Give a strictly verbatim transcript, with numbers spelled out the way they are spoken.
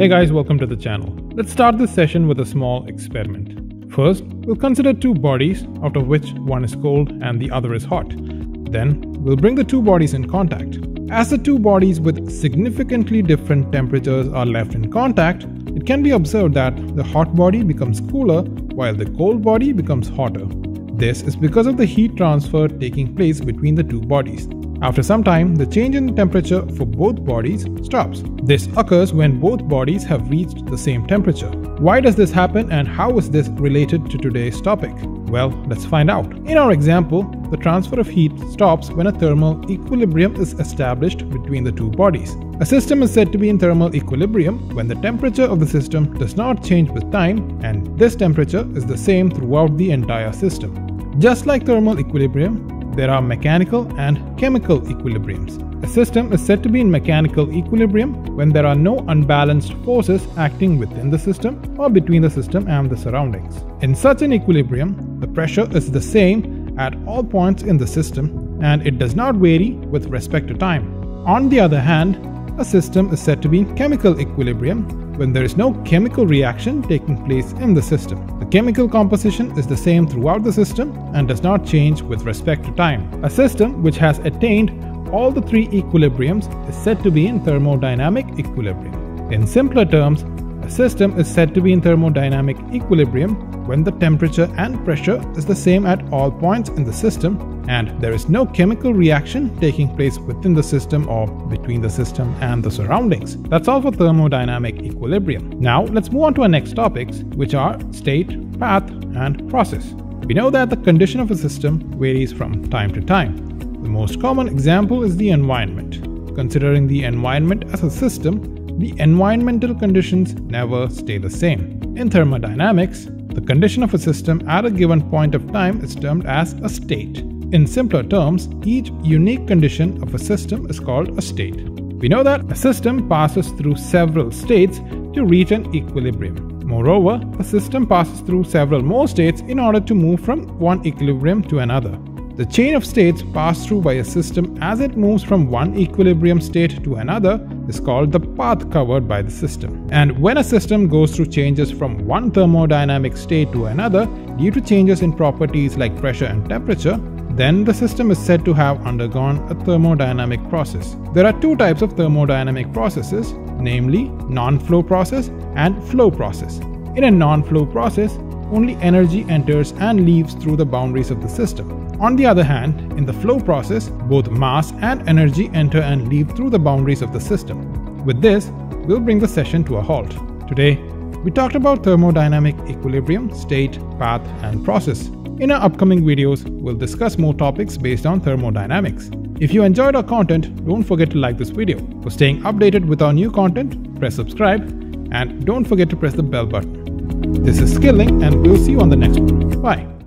Hey guys, welcome to the channel. Let's start this session with a small experiment. First, we'll consider two bodies, out of which one is cold and the other is hot. Then, we'll bring the two bodies in contact. As the two bodies with significantly different temperatures are left in contact, it can be observed that the hot body becomes cooler while the cold body becomes hotter. This is because of the heat transfer taking place between the two bodies. After some time, the change in temperature for both bodies stops. This occurs when both bodies have reached the same temperature. Why does this happen and how is this related to today's topic? Well, let's find out. In our example, the transfer of heat stops when a thermal equilibrium is established between the two bodies. A system is said to be in thermal equilibrium when the temperature of the system does not change with time, and this temperature is the same throughout the entire system. Just like thermal equilibrium, there are mechanical and chemical equilibriums. A system is said to be in mechanical equilibrium when there are no unbalanced forces acting within the system or between the system and the surroundings. In such an equilibrium, the pressure is the same at all points in the system and it does not vary with respect to time. On the other hand, a system is said to be in chemical equilibrium when there is no chemical reaction taking place in the system. Chemical composition is the same throughout the system and does not change with respect to time. A system which has attained all the three equilibriums is said to be in thermodynamic equilibrium. In simpler terms, a system is said to be in thermodynamic equilibrium when the temperature and pressure is the same at all points in the system and there is no chemical reaction taking place within the system or between the system and the surroundings. That's all for thermodynamic equilibrium. Now let's move on to our next topics, which are state, path, and process. We know that the condition of a system varies from time to time. The most common example is the environment. Considering the environment as a system, the environmental conditions never stay the same. In thermodynamics, the condition of a system at a given point of time is termed as a state. In simpler terms, each unique condition of a system is called a state. We know that a system passes through several states to reach an equilibrium. Moreover, a system passes through several more states in order to move from one equilibrium to another. The chain of states passed through by a system as it moves from one equilibrium state to another is called the path covered by the system. And when a system goes through changes from one thermodynamic state to another due to changes in properties like pressure and temperature, then the system is said to have undergone a thermodynamic process. There are two types of thermodynamic processes, namely non-flow process and flow process. In a non-flow process, only energy enters and leaves through the boundaries of the system. On the other hand, in the flow process, both mass and energy enter and leave through the boundaries of the system. With this, we'll bring the session to a halt. Today, we talked about thermodynamic equilibrium, state, path, and process. In our upcoming videos, we'll discuss more topics based on thermodynamics. If you enjoyed our content, don't forget to like this video. For staying updated with our new content, press subscribe and don't forget to press the bell button. This is Skill-Lync and we'll see you on the next one. Bye.